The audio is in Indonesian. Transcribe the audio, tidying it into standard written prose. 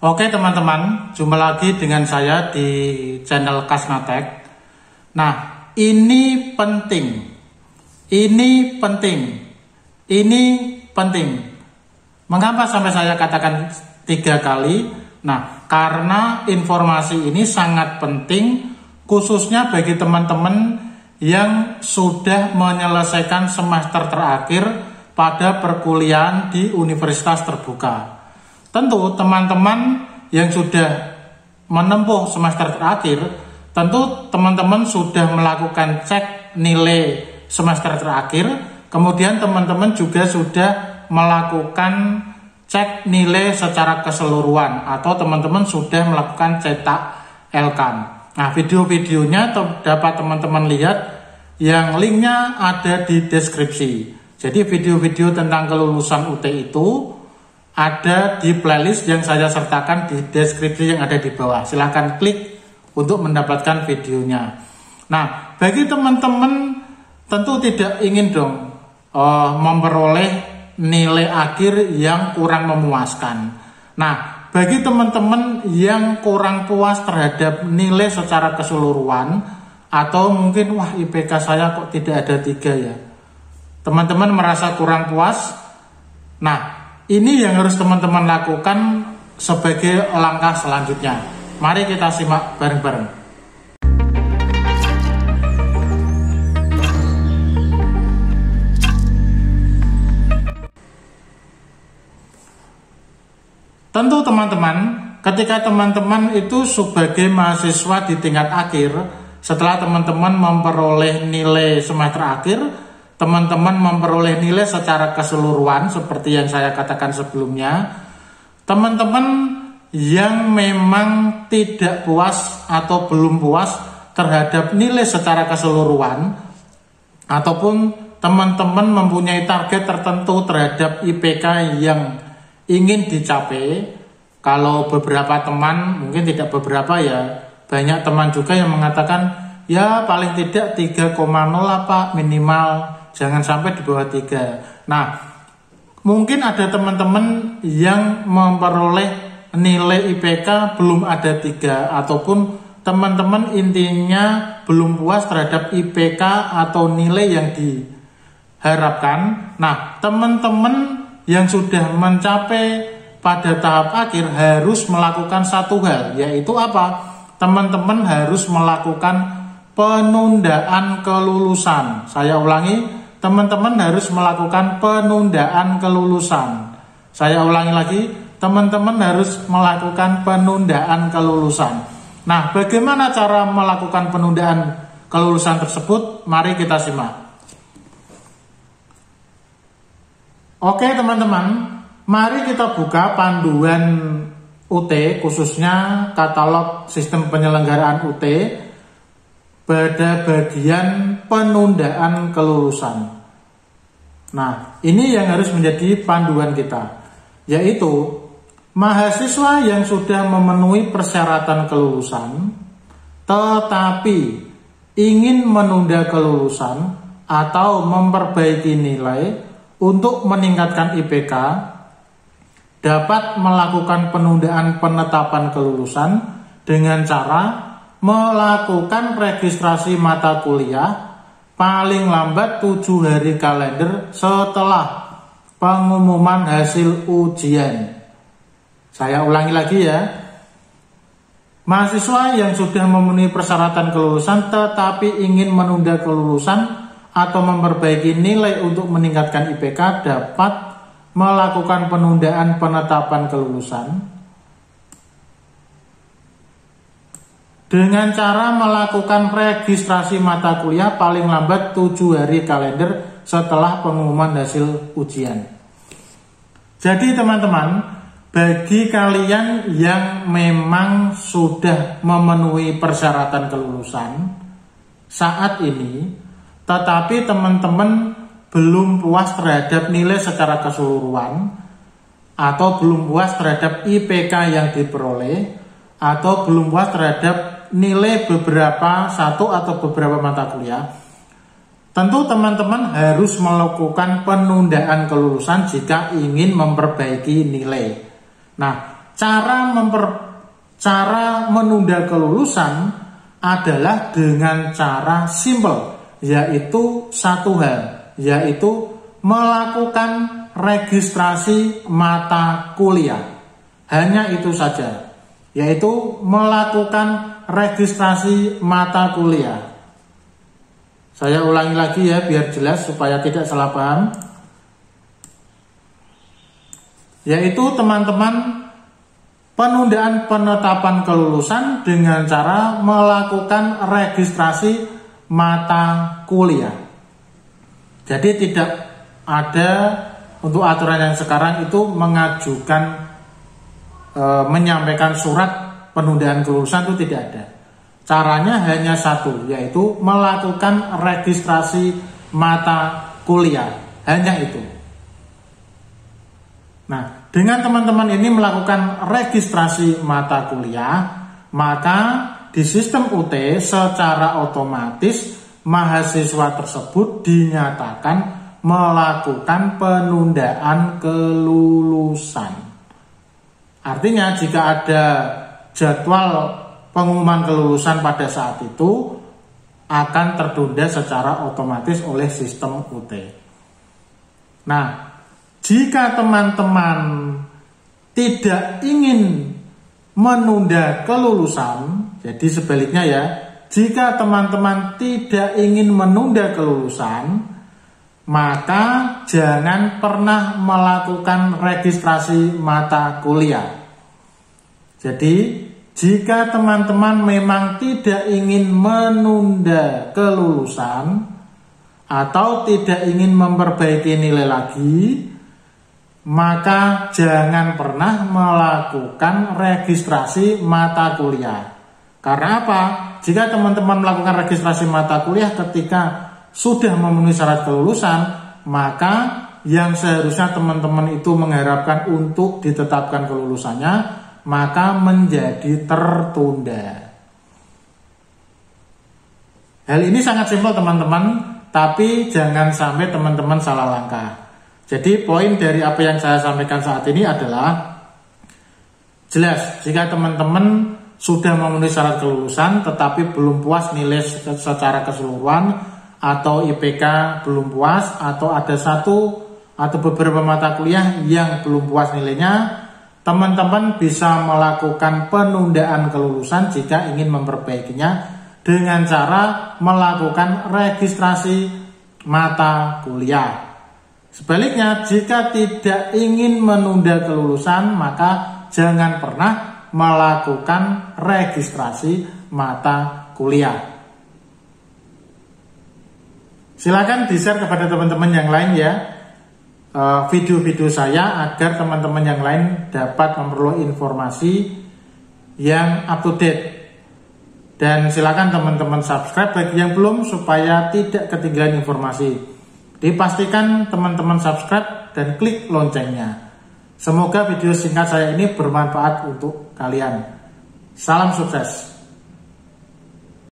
Oke teman-teman, jumpa lagi dengan saya di channel KASNATECH. Nah, ini penting. Ini penting. Ini penting. Mengapa sampai saya katakan 3 kali? Nah, karena informasi ini sangat penting, khususnya bagi teman-teman yang sudah menyelesaikan semester terakhir pada perkuliahan di Universitas Terbuka. Tentu teman-teman yang sudah menempuh semester terakhir, tentu teman-teman sudah melakukan cek nilai semester terakhir, kemudian teman-teman juga sudah melakukan cek nilai secara keseluruhan, atau teman-teman sudah melakukan cetak LKAM. Nah, video-videonya dapat teman-teman lihat yang linknya ada di deskripsi. Jadi video-video tentang kelulusan UT itu ada di playlist yang saya sertakan di deskripsi yang ada di bawah. Silahkan klik untuk mendapatkan videonya. Nah, bagi teman-teman tentu tidak ingin dong memperoleh nilai akhir yang kurang memuaskan. Nah, bagi teman-teman yang kurang puas terhadap nilai secara keseluruhan, atau mungkin wah IPK saya kok tidak ada 3 ya, teman-teman merasa kurang puas. Nah, ini yang harus teman-teman lakukan sebagai langkah selanjutnya. Mari kita simak bareng-bareng. Tentu teman-teman, ketika teman-teman itu sebagai mahasiswa di tingkat akhir, setelah teman-teman memperoleh nilai semester akhir, teman-teman memperoleh nilai secara keseluruhan seperti yang saya katakan sebelumnya, teman-teman yang memang tidak puas atau belum puas terhadap nilai secara keseluruhan, ataupun teman-teman mempunyai target tertentu terhadap IPK yang ingin dicapai. Kalau beberapa teman, mungkin tidak beberapa ya, banyak teman juga yang mengatakan ya paling tidak 3,0 apa minimal, jangan sampai di bawah 3. Nah, mungkin ada teman-teman yang memperoleh nilai IPK belum ada 3, ataupun teman-teman intinya belum puas terhadap IPK atau nilai yang diharapkan. Nah, teman-teman yang sudah mencapai pada tahap akhir harus melakukan satu hal, yaitu apa? Teman-teman harus melakukan penundaan kelulusan. Saya ulangi, teman-teman harus melakukan penundaan kelulusan. Saya ulangi lagi, teman-teman harus melakukan penundaan kelulusan. Nah, bagaimana cara melakukan penundaan kelulusan tersebut? Mari kita simak. Oke teman-teman, mari kita buka panduan UT, khususnya katalog sistem penyelenggaraan UT, pada bagian penundaan kelulusan. Nah, ini yang harus menjadi panduan kita, yaitu mahasiswa yang sudah memenuhi persyaratan kelulusan tetapi ingin menunda kelulusan atau memperbaiki nilai untuk meningkatkan IPK dapat melakukan penundaan penetapan kelulusan dengan cara melakukan registrasi mata kuliah paling lambat 7 hari kalender setelah pengumuman hasil ujian. Saya ulangi lagi ya, mahasiswa yang sudah memenuhi persyaratan kelulusan tetapi ingin menunda kelulusan atau memperbaiki nilai untuk meningkatkan IPK dapat melakukan penundaan penetapan kelulusan dengan cara melakukan registrasi mata kuliah paling lambat 7 hari kalender setelah pengumuman hasil ujian. Jadi teman-teman, bagi kalian yang memang sudah memenuhi persyaratan kelulusan saat ini, tetapi teman-teman belum puas terhadap nilai secara keseluruhan, atau belum puas terhadap IPK yang diperoleh, atau belum puas terhadap nilai beberapa satu atau beberapa mata kuliah, tentu teman-teman harus melakukan penundaan kelulusan jika ingin memperbaiki nilai. Nah, Cara menunda kelulusan adalah dengan cara simpel, yaitu satu hal, yaitu melakukan registrasi mata kuliah. Hanya itu saja, yaitu melakukan registrasi mata kuliah. Saya ulangi lagi ya biar jelas supaya tidak salah paham. Yaitu teman-teman, penundaan penetapan kelulusan dengan cara melakukan registrasi mata kuliah. Jadi tidak ada untuk aturan yang sekarang itu mengajukan menyampaikan surat penundaan kelulusan, itu tidak ada. Caranya hanya satu, yaitu melakukan registrasi mata kuliah. Hanya itu. Nah, dengan teman-teman ini melakukan registrasi mata kuliah, maka di sistem UT secara otomatis mahasiswa tersebut dinyatakan melakukan penundaan kelulusan. Artinya jika ada jadwal pengumuman kelulusan pada saat itu akan tertunda secara otomatis oleh sistem UT. Nah, jika teman-teman tidak ingin menunda kelulusan, jadi sebaliknya ya, jika teman-teman tidak ingin menunda kelulusan, maka jangan pernah melakukan registrasi mata kuliah. Jadi, jika teman-teman memang tidak ingin menunda kelulusan atau tidak ingin memperbaiki nilai lagi, maka jangan pernah melakukan registrasi mata kuliah. Karena apa? Jika teman-teman melakukan registrasi mata kuliah ketika sudah memenuhi syarat kelulusan, maka yang seharusnya teman-teman itu mengharapkan untuk ditetapkan kelulusannya, maka menjadi tertunda. Hal ini sangat simpel teman-teman, tapi jangan sampai teman-teman salah langkah. Jadi poin dari apa yang saya sampaikan saat ini adalah, jelas jika teman-teman sudah memenuhi syarat kelulusan tetapi belum puas nilai secara keseluruhan, atau IPK belum puas, atau ada satu atau beberapa mata kuliah yang belum puas nilainya, teman-teman bisa melakukan penundaan kelulusan jika ingin memperbaikinya dengan cara melakukan registrasi mata kuliah. Sebaliknya, jika tidak ingin menunda kelulusan, maka jangan pernah melakukan registrasi mata kuliah. Silakan di-share kepada teman-teman yang lain ya video-video saya, agar teman-teman yang lain dapat memperoleh informasi yang up to date. Dan silakan teman-teman subscribe bagi yang belum, supaya tidak ketinggalan informasi. Dipastikan teman-teman subscribe dan klik loncengnya. Semoga video singkat saya ini bermanfaat untuk kalian. Salam sukses.